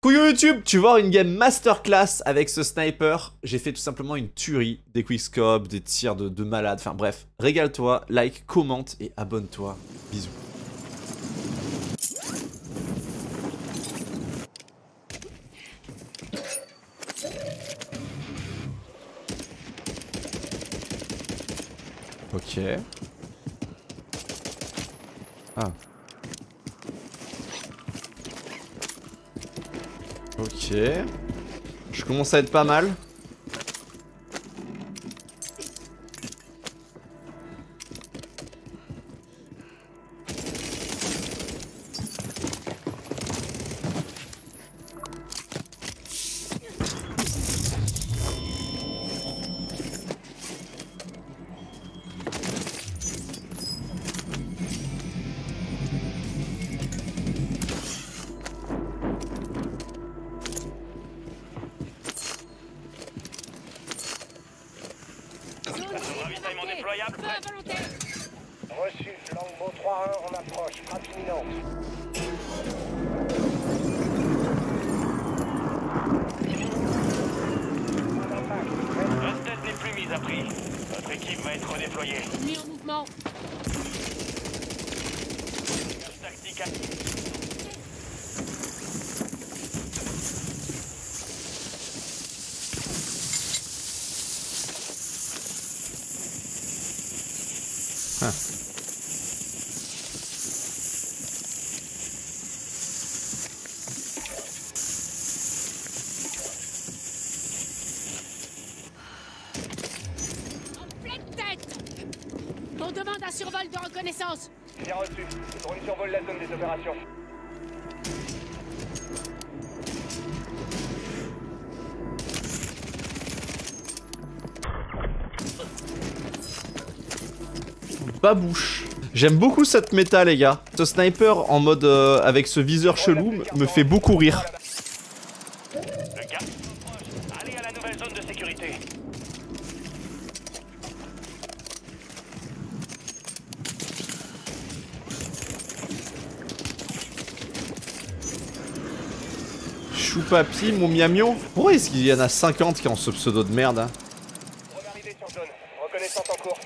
Couillon YouTube, tu vois une game masterclass avec ce sniper. J'ai fait tout simplement une tuerie, des quickscopes, des tirs de malade, enfin bref. Régale-toi, like, commente et abonne-toi. Bisous. Ok. Ah. Ok. Je commence à être pas mal. Reçu, Langbo 3-1, on approche, frappe imminente. Hostel n'est plus mise à prix. Notre équipe va être redéployée. Mur mouvement. Tactique active. Ah. En pleine tête. On demande un survol de reconnaissance. Bien reçu. On survole la zone des opérations. Babouche. J'aime beaucoup cette méta, les gars. Ce sniper en mode avec ce viseur chelou me fait beaucoup rire. Allez à la nouvelle zone de sécurité. Choupapi, mon miamion. Pourquoi est-ce qu'il y en a 50 qui ont ce pseudo de merde, hein? Arrivée sur zone. Reconnaissance en cours.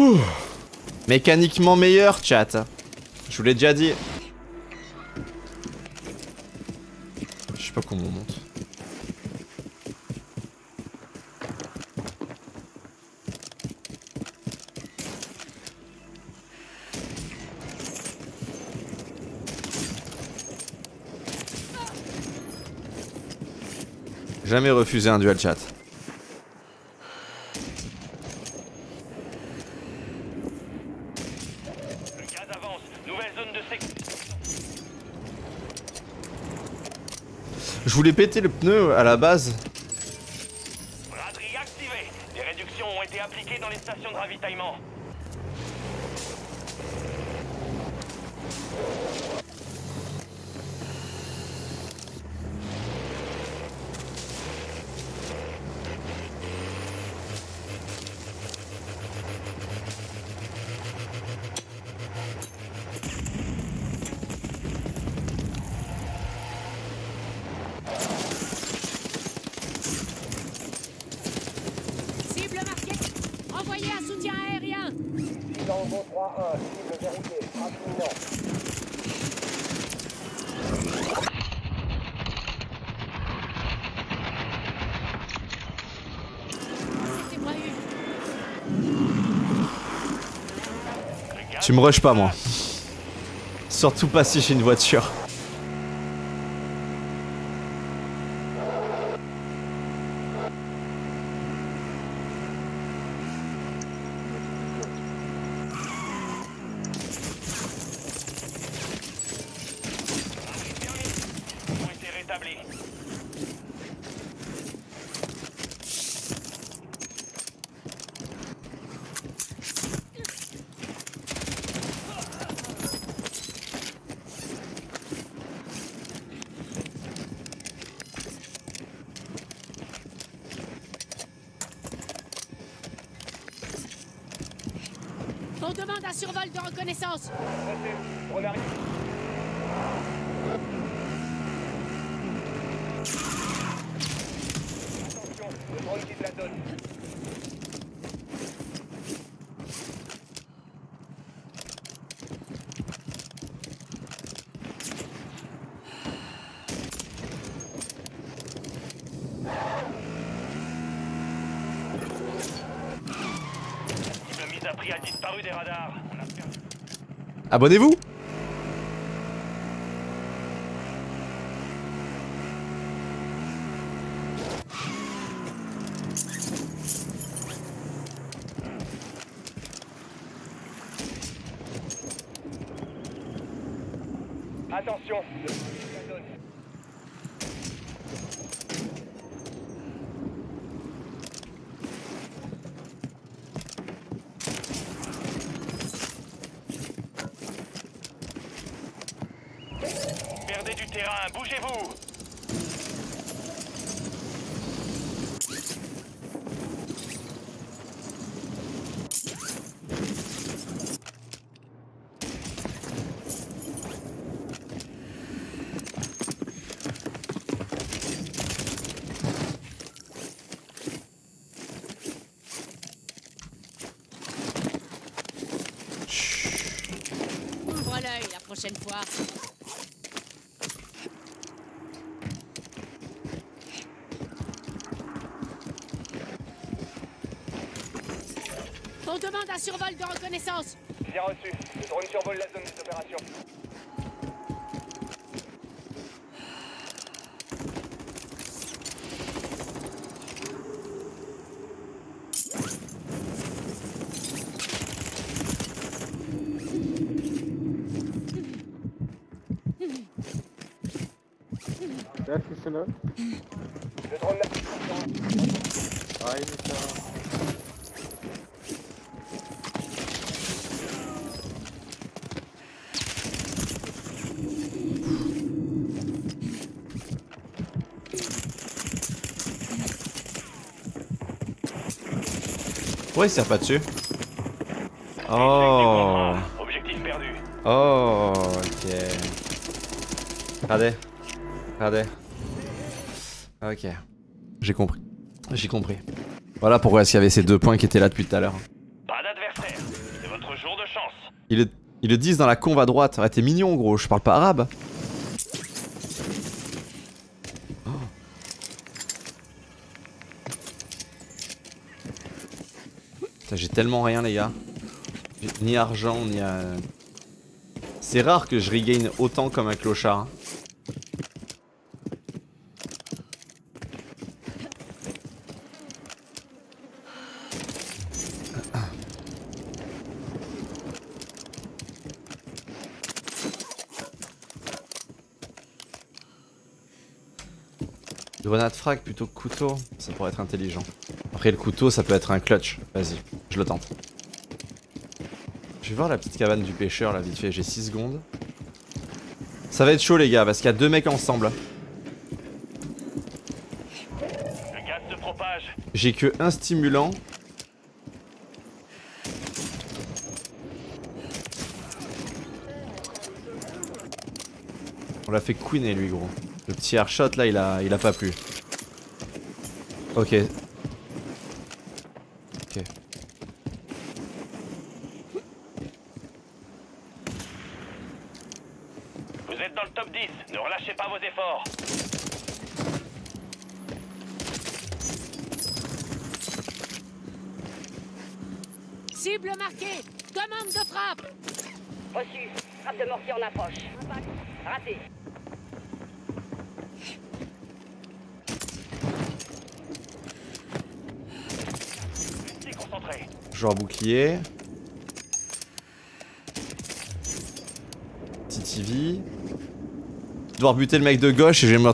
Ouh. Mécaniquement meilleur, chat. Je vous l'ai déjà dit. Je sais pas comment on monte. Jamais refusé un duel, chat. Je voulais péter le pneu à la base. Braderie activée. Des réductions ont été appliquées dans les stations de ravitaillement. Envoyez un soutien aérien. Langbo 3-1, cible vérifiée, frappe imminente. C'était moi une. Tu me rushes pas, moi. Surtout pas si j'ai une voiture. On demande un survol de reconnaissance. On arrive. Attention, le drone quitte la zone. Abonnez-vous. Attention. Bougez-vous! Ouvre l'œil la prochaine fois. On demande un survol de reconnaissance. Bien reçu. Le drone survole la zone des opérations. Le drone l'a. Aïe, putain. Pourquoi il sert pas dessus? Oh. Objectif perdu. Oh, ok. Regardez. Regardez. Ok. J'ai compris. J'ai compris. Voilà pourquoi est-ce qu'il y avait ces deux points qui étaient là depuis tout à l'heure. Pas d'adversaire. C'est votre jour de chance. Ils le disent dans la conve à droite. Ouais, t'es mignon gros, je parle pas arabe. J'ai tellement rien les gars. Ni argent, ni... C'est rare que je regagne autant comme un clochard. Hein. Grenade frag plutôt que couteau, ça pourrait être intelligent. Après le couteau ça peut être un clutch, vas-y, je le tente. Je vais voir la petite cabane du pêcheur là vite fait, j'ai 6 secondes. Ça va être chaud les gars parce qu'il y a deux mecs ensemble. Le gaz se propage. J'ai que un stimulant. On l'a fait queener lui gros. Le petit airshot là il a pas plu. Ok. Ok. Vous êtes dans le top 10, ne relâchez pas vos efforts. Cible marquée, demande de frappe. Reçu, frappe de mortier en approche. Impact, raté. Genre bouclier. TTV. Devoir buter le mec de gauche et je vais me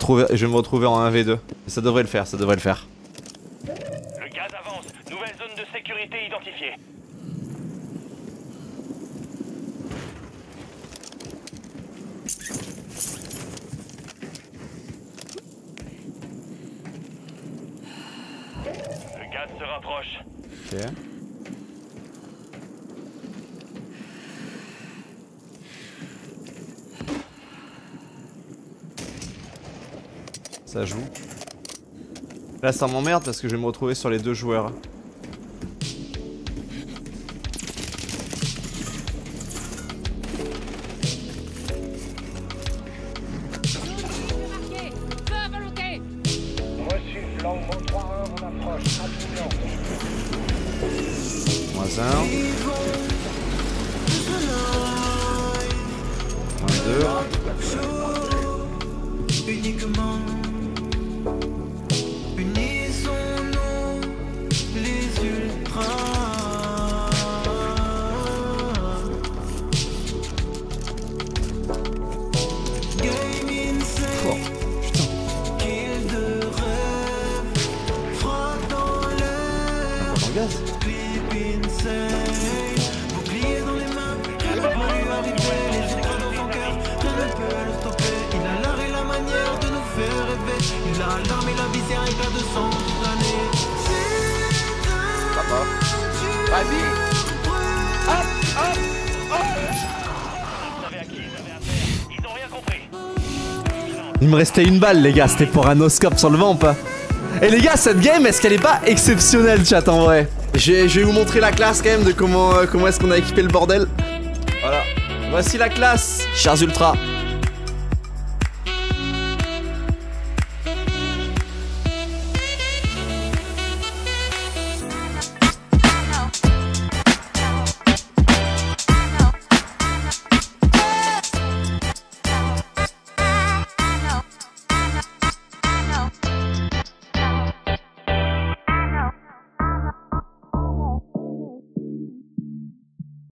retrouver en 1v2. Ça devrait le faire, ça devrait le faire. Le gaz avance, nouvelle zone de sécurité identifiée. Le gaz se rapproche. Ok. Ça joue. Là ça m'emmerde parce que je vais me retrouver sur les deux joueurs. Il me restait une balle les gars, c'était pour un no-scope sur le vent ou pas? Et les gars, cette game, est-ce qu'elle est pas exceptionnelle chat en vrai? Je vais vous montrer la classe quand même de comment est-ce qu'on a équipé le bordel. Voilà, voici la classe, chers ultras.